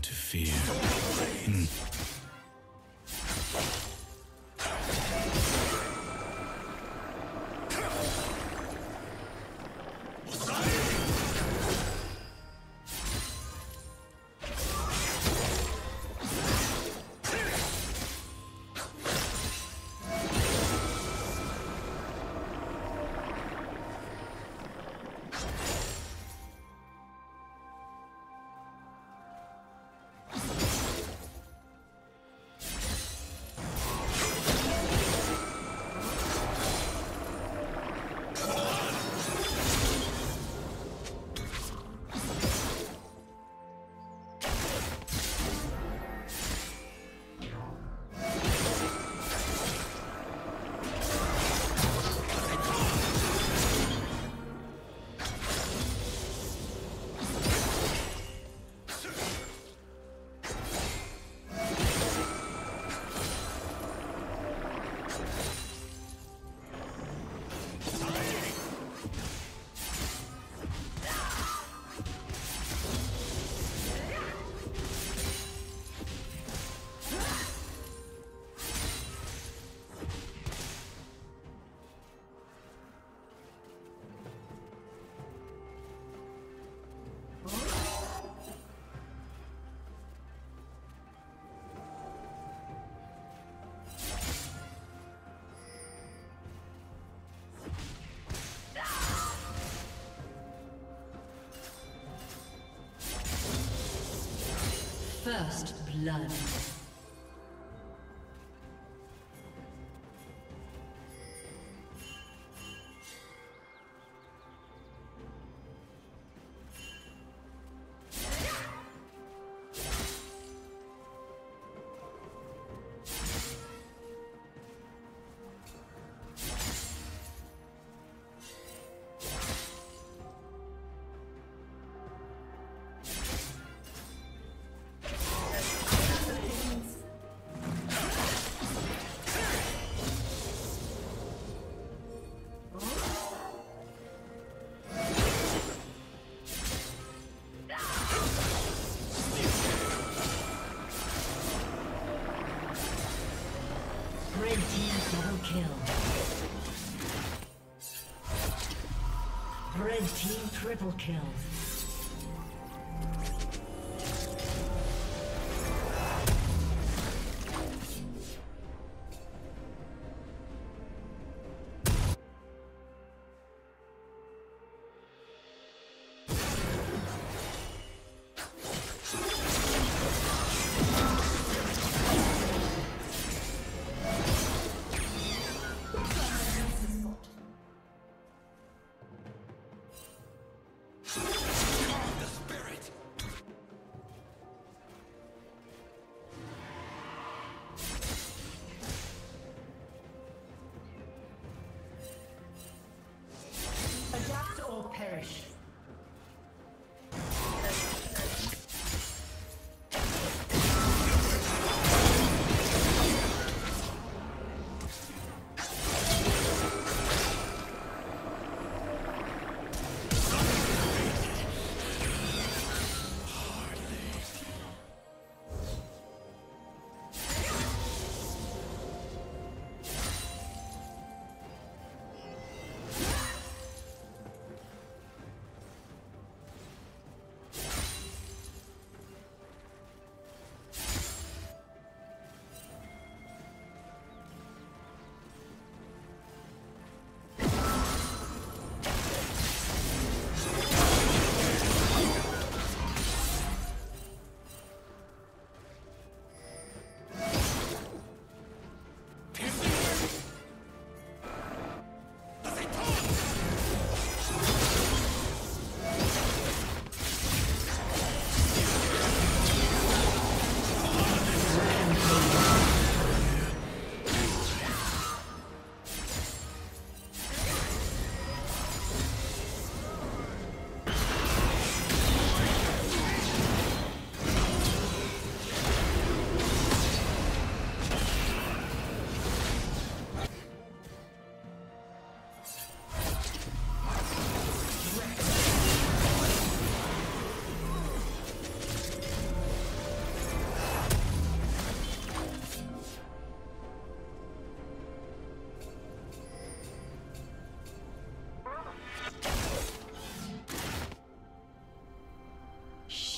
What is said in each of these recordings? learn to fear. First blood. Red team triple kill. Perish.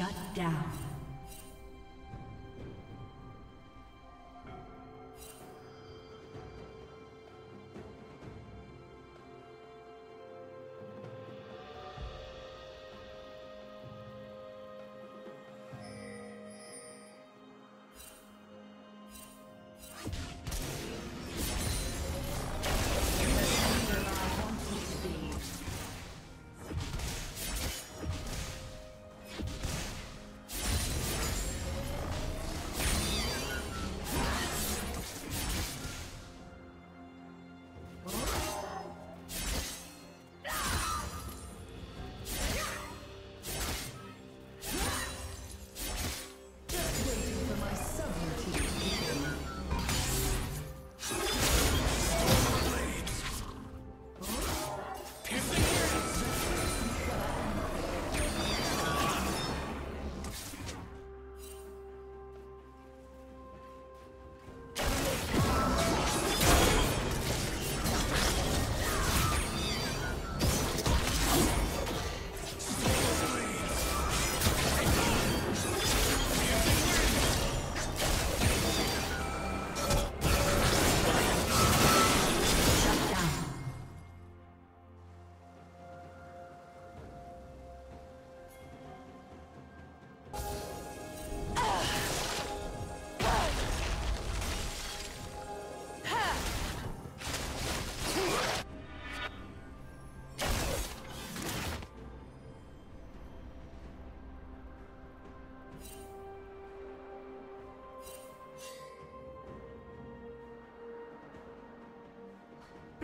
Shut down.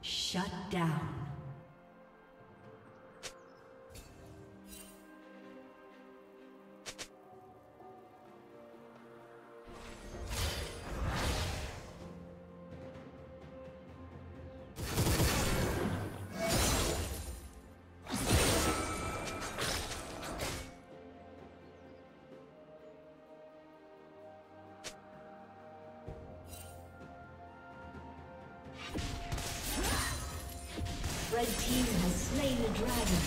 Shut down. Red team has slain the dragon.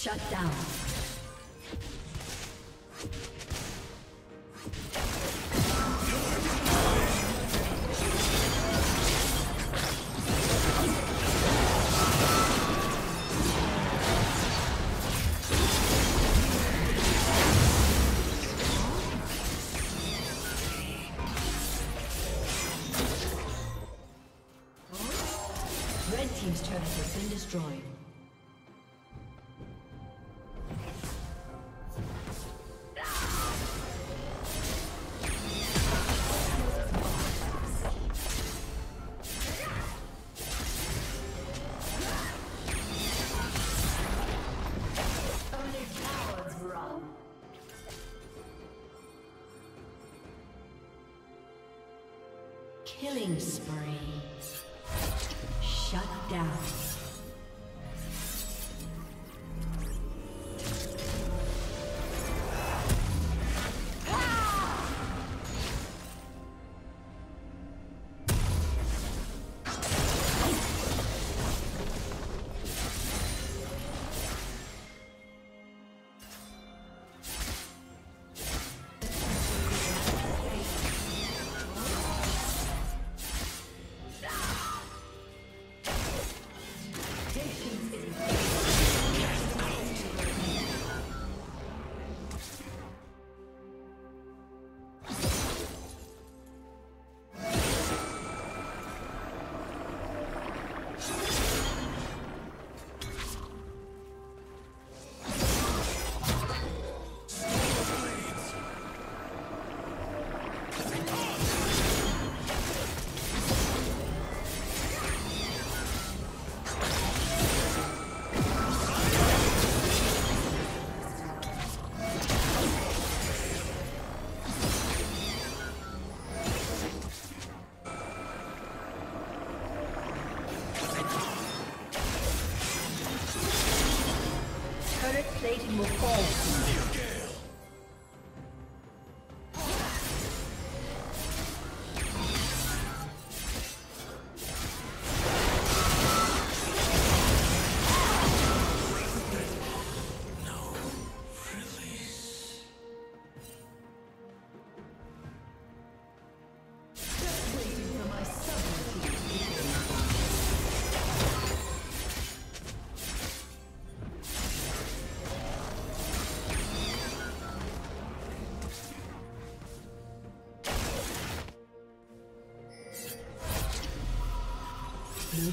Shut down. Red team's turret has been destroyed. Killing spree. Shut down. Blue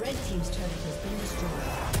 Red team's turret has been destroyed.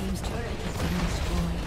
team's turret has been destroyed.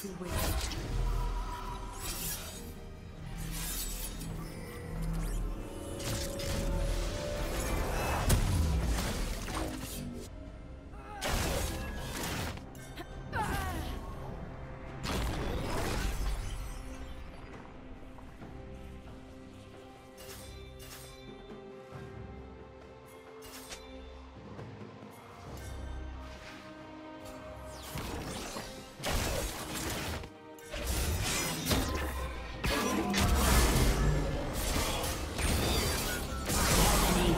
To win.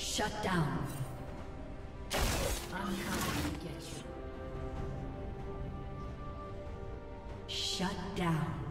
Shut down. I'm coming to get you. Shut down.